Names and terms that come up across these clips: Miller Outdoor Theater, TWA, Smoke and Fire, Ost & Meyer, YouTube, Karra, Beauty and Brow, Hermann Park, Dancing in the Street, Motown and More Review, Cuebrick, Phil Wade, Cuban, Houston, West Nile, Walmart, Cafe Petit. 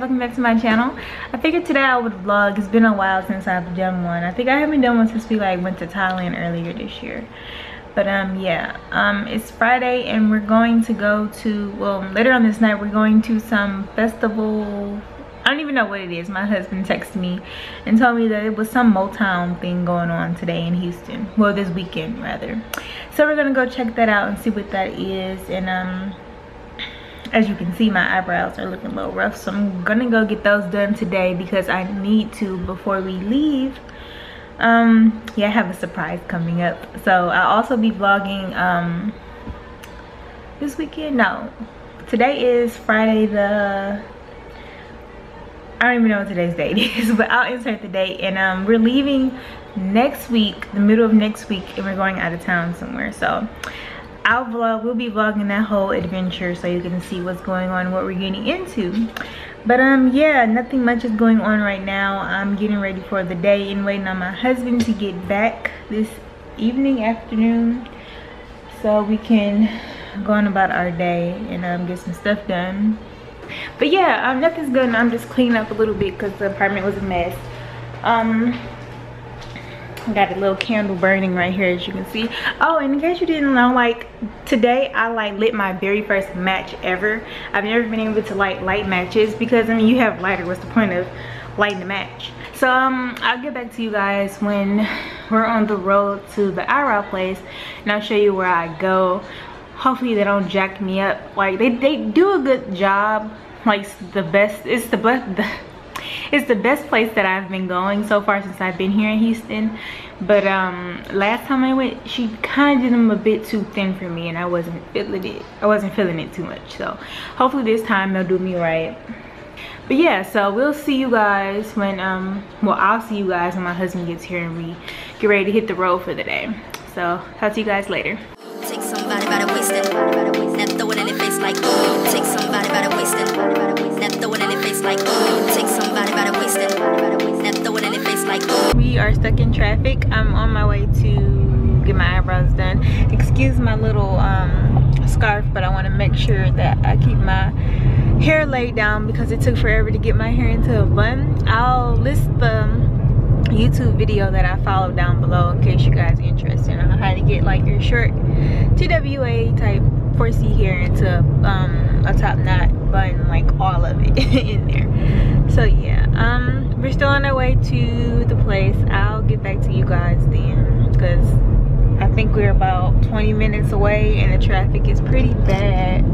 welcome back to my channel. I figured today I would vlog. It's been a while since I've done one. I think I haven't done one since we like went to Thailand earlier this year. But it's Friday and we're going to go to, well, later on this night we're going to some festival. I don't even know what it is. My husband texted me and told me that it was some Motown thing going on today in Houston. Well, this weekend rather. So we're gonna go check that out and see what that is. And as you can see, my eyebrows are looking a little rough, so I'm gonna go get those done today because I need to before we leave. Yeah, I have a surprise coming up. So I'll also be vlogging this weekend. No, today is Friday the, I don't even know what today's date is, but I'll insert the date. And we're leaving next week, the middle of next week, and we're going out of town somewhere. So I'll vlog, we'll be vlogging that whole adventure so you can see what's going on, what we're getting into. But yeah, nothing much is going on right now. I'm getting ready for the day and waiting on my husband to get back this afternoon so we can go on about our day and get some stuff done. But yeah, nothing's good. I'm just cleaning up a little bit because the apartment was a mess. I got a little candle burning right here, as you can see. Oh, and in case you didn't know, like today I like lit my very first match ever. I've never been able to light matches because I mean, you have lighter, what's the point of lighting a match? So I'll get back to you guys when we're on the road to the eyebrow place and I'll show you where I go. Hopefully they don't jack me up. Like they do a good job. Like the best, it's the best place that I've been going so far since I've been here in Houston. But last time I went, she kind of did them a bit too thin for me, and I wasn't feeling it. I wasn't feeling it too much. So hopefully this time they'll do me right. But yeah, so we'll see you guys when I'll see you guys when my husband gets here and we get ready to hit the road for the day. So talk to you guys later. Take somebody by the waist and not throw it in their face like ooh. Take somebody by the waist and not throw it in their face like ooh. Take somebody by the waist and not throw it in their face like ooh. We are stuck in traffic. I'm on my way to get my eyebrows done. Excuse my little scarf, but I want to make sure that I keep my hair laid down because it took forever to get my hair into a bun. I'll list the YouTube video that I followed down below in case you guys are interested on how to get like your short TWA type 4C hair into a top knot bun, like all of it in there. So yeah, we're still on our way to the place. I'll get back to you guys then because I think we're about 20 minutes away and the traffic is pretty bad.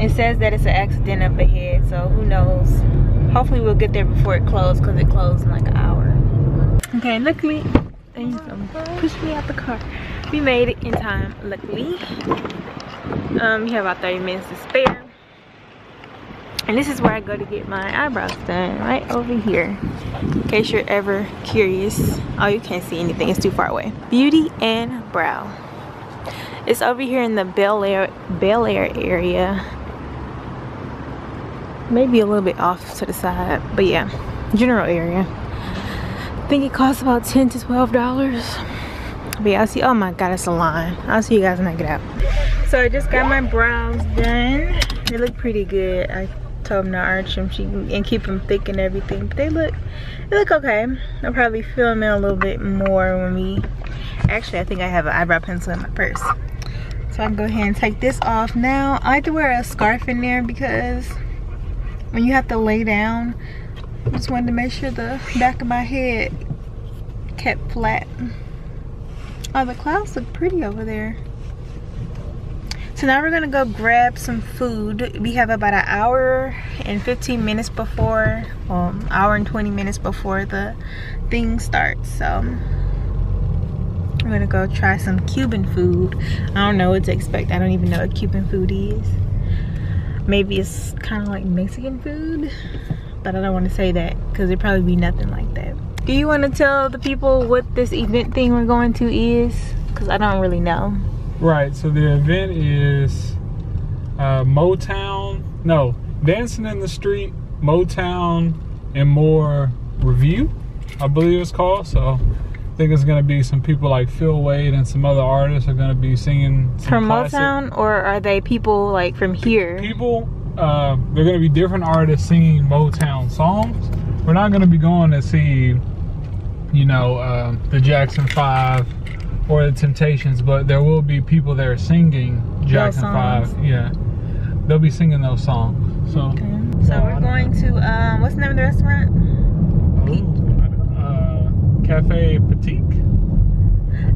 It says that it's an accident up ahead, so who knows. Hopefully we'll get there before it closed because it closed in like an hour. Okay, luckily, pushed me out the car. We made it in time, luckily. We have about 30 minutes to spare. And this is where I go to get my eyebrows done, right over here. In case you're ever curious. Oh, you can't see anything, it's too far away. Beauty and Brow. It's over here in the Bel Air area. Maybe a little bit off to the side, but yeah, general area. I think it costs about $10 to $12. But yeah, I'll see. Oh my god, it's a line. I'll see you guys when I get out. So I just got my brows done. They look pretty good. I told them to arch them and keep them thick and everything, but they look okay. I'll probably fill them in a little bit more when we actually, I think I have an eyebrow pencil in my purse, so I'm gonna go ahead and take this off now. I like to wear a scarf in there because when you have to lay down, I just wanted to make sure the back of my head kept flat. Oh, the clouds look pretty over there. So now we're gonna go grab some food. We have about an hour and 15 minutes before, well, hour and 20 minutes before the thing starts. So we're gonna go try some Cuban food. I don't know what to expect. I don't even know what Cuban food is. Maybe it's kind of like Mexican food, but I don't want to say that because it'd probably be nothing like that. Do you want to tell the people what this event thing we're going to is? Because I don't really know. Right, so the event is Dancing in the Street, Motown and More Review, I believe it's called. So I think it's going to be some people like Phil Wade and some other artists are going to be singing. From Motown, or are they people like from here? People they're going to be different artists singing Motown songs. We're not going to be going to see, you know, the Jackson 5 or the Temptations, but there will be people that are singing Jackson 5. Yeah, they'll be singing those songs. So, okay. So we're going to what's the name of the restaurant? Cafe Petit.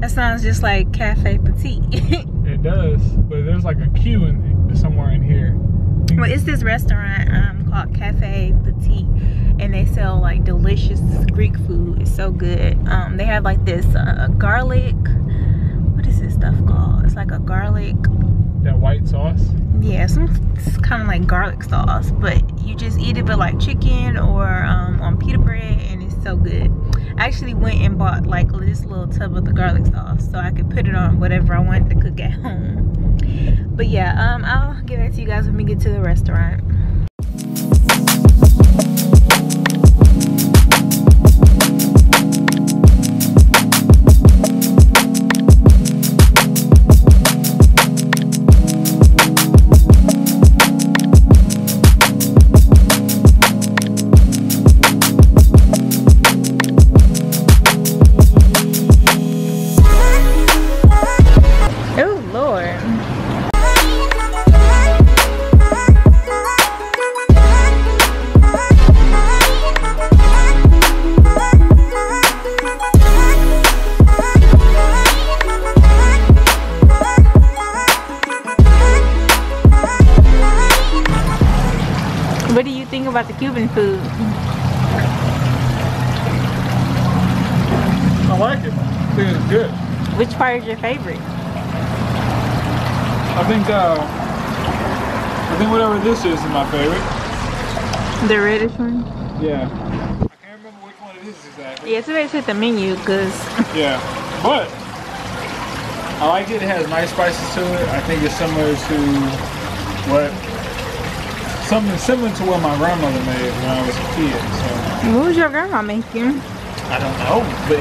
That sounds just like Cafe Petit. It does, but there's like a Q in somewhere in here. Well, it's this restaurant called Cafe Petit, and they sell like delicious Greek food. It's so good. They have like this garlic. What is this stuff called? It's like a garlic. That white sauce? Yeah, it's kind of like garlic sauce, but you just eat it with like chicken or on pita bread, and it's so good. I actually went and bought like this little tub of the garlic sauce so I could put it on whatever I wanted to cook at home. But yeah, I'll get back to you guys when we get to the restaurant. About the Cuban food. I like it. I think it's good. Which part is your favorite? I think whatever this is my favorite. The reddish one? Yeah. I can't remember which one it is exactly. Yeah, somebody said the menu because... yeah, but I like it. It has nice spices to it. I think it's similar to what... something similar to what my grandmother made when I was a kid. So. What was your grandma making? I don't know, but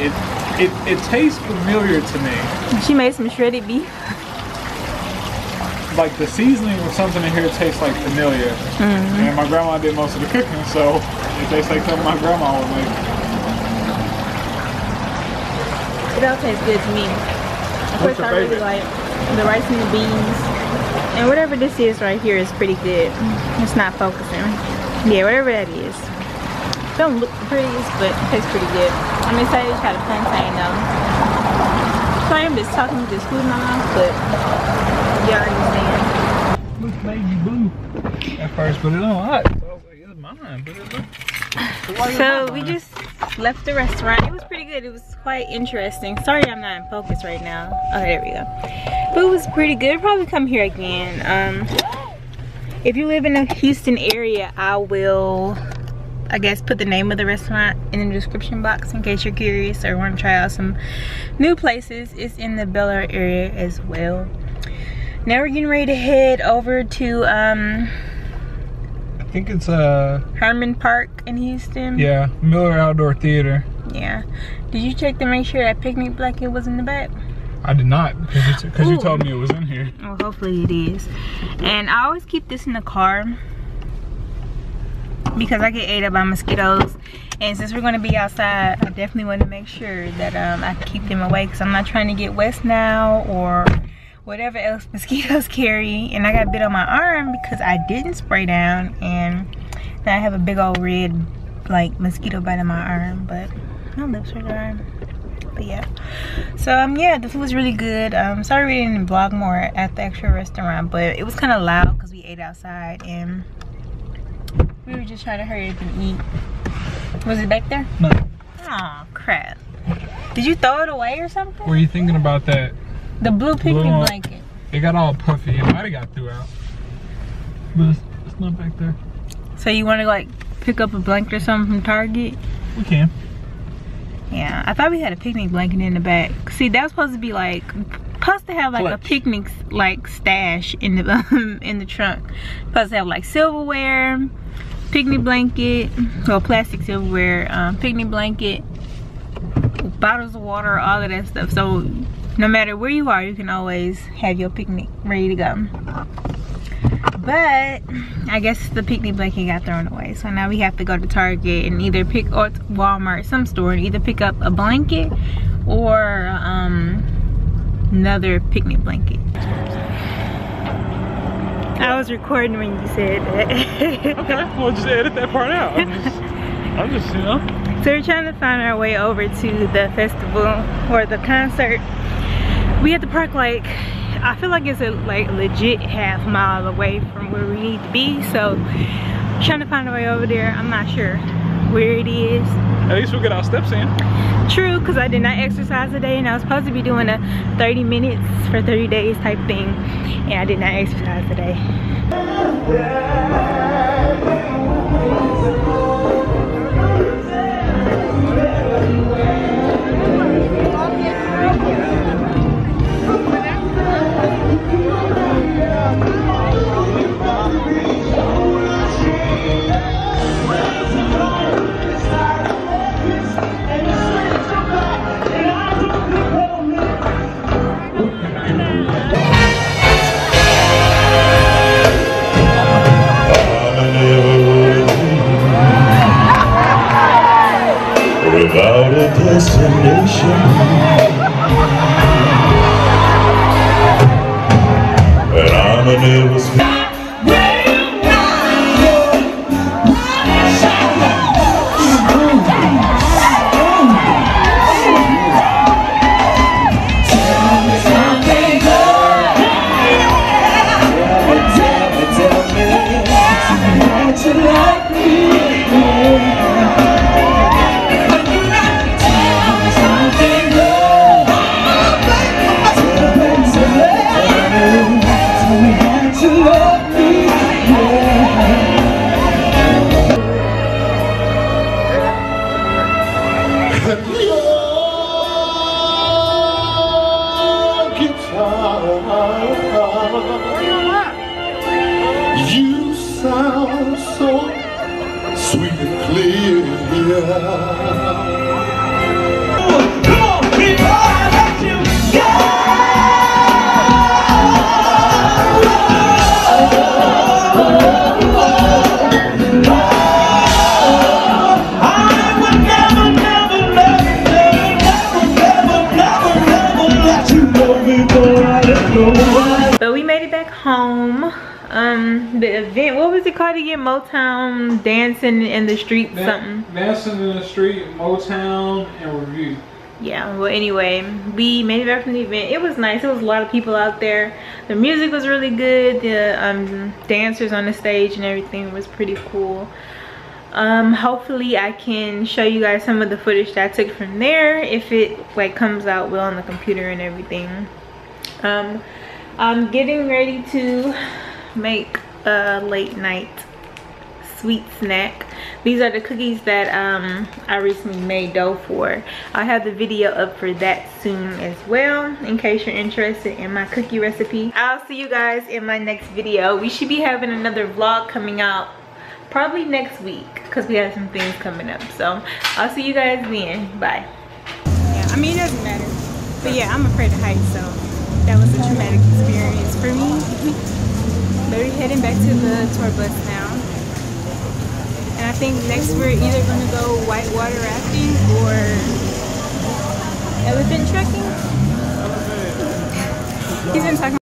it tastes familiar to me. She made some shredded beef. Like the seasoning or something in here tastes like familiar. Mm-hmm. And my grandma did most of the cooking, so it tastes like something my grandma would make. It all tastes good to me. Of course, I really like the rice and the beans. And whatever this is right here is pretty good. It's not focusing. Yeah, whatever that is. Don't look the prettiest, but it tastes pretty good. I'm excited to try the plantain though. So I am just talking with this food in my mouth, but y'all understand. Look, baby boo. At first put it on hot. It's mine, but it looks. So we just left the restaurant. It was pretty good. It was quite interesting. Sorry I'm not in focus right now. Oh, there we go. Food was pretty good. Probably come here again. If you live in the Houston area, I will, I guess, put the name of the restaurant in the description box in case you're curious or want to try out some new places. It's in the Bel Air area as well. Now we're getting ready to head over to I think it's Hermann Park in Houston. Yeah, Miller Outdoor Theater. Yeah. Did you check to make sure that picnic blanket was in the back? I did not, because you told me it was in here. Well, hopefully it is. And I always keep this in the car because I get ate up by mosquitoes. And since we're going to be outside, I definitely want to make sure that I keep them away because I'm not trying to get West Nile or whatever else mosquitoes carry. And I got bit on my arm because I didn't spray down. And now I have a big old red, like, mosquito bite on my arm. But my lips are dry. But yeah, so yeah, the food was really good. Sorry we didn't vlog more at the actual restaurant, but it was kind of loud because we ate outside and we were just trying to hurry up and eat. Was it back there? No. Oh crap, did you throw it away or something? Were you thinking about that, the blue picnic blanket? It got all puffy. It might have got threw out, but it's not back there. So you want to like pick up a blanket or something from Target? We can. Yeah, I thought we had a picnic blanket in the back. See, that was supposed to be like, supposed to have like a picnic like stash in the trunk. Supposed to have like silverware, picnic blanket, well, plastic silverware, picnic blanket, bottles of water, all of that stuff. So no matter where you are, you can always have your picnic ready to go. But I guess the picnic blanket got thrown away, so now we have to go to Target and either pick, or Walmart, some store, and either pick up a blanket or another picnic blanket. I was recording when you said that. Okay, well, just edit that part out. I'm just, you know. So we're trying to find our way over to the festival or the concert. We had to park like, I feel like it's a legit half-mile away from where we need to be. So trying to find a way over there. I'm not sure where it is. At least we'll get our steps in. True, because I did not exercise today, and I was supposed to be doing a 30 minutes for 30 days type thing, and I did not exercise today. Without a destination, and I'm a never stop. But we made it back home. The event, what was it called again? Motown, Dancing in the Street, something. Dancing in the Street, Motown and Review. Yeah, well anyway, we made it back from the event. It was nice. It was a lot of people out there. The music was really good. The dancers on the stage and everything was pretty cool. Hopefully I can show you guys some of the footage that I took from there, if it like comes out well on the computer and everything. I'm getting ready to make a late night sweet snack. These are the cookies that I recently made dough for. I'll have the video up for that soon as well, in case you're interested in my cookie recipe. I'll see you guys in my next video. We should be having another vlog coming out probably next week, because we have some things coming up. So I'll see you guys then. Bye. Yeah, I mean, it doesn't matter, but yeah, I'm afraid of heights, so that was a traumatic experience for me. But we're heading back to the tour bus now, and I think next we're either going to go whitewater rafting or elephant trekking. He's been talking.